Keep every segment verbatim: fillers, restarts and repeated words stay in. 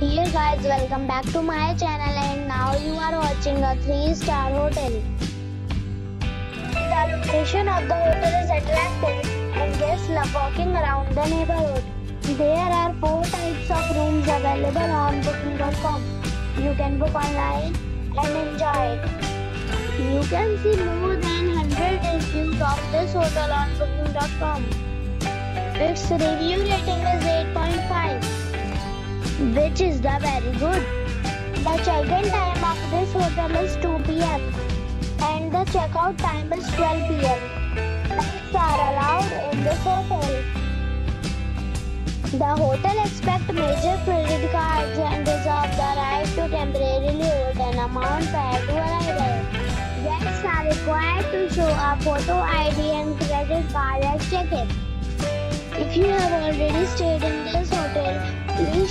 Dear guys, welcome back to my channel and now you are watching a three star hotel. The location of the hotel is attractive and guests love walking around the neighborhood. There are four types of rooms available on booking dot com. You can book online and enjoy it. You can see more than one hundred reviews of this hotel on booking dot com. Its review rating is eight point five. Which is the very good. The check-in time of this hotel is two p m and the check-out time is twelve p m Pets are allowed in this hotel. The hotel accepts major credit cards and reserves the right to temporarily hold an amount prior to arrival. Guests are required to show a photo I D and credit card at check-in. If you have already stayed in this hotel, please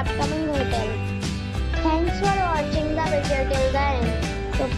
upcoming hotel. Thanks for watching the video till the end. So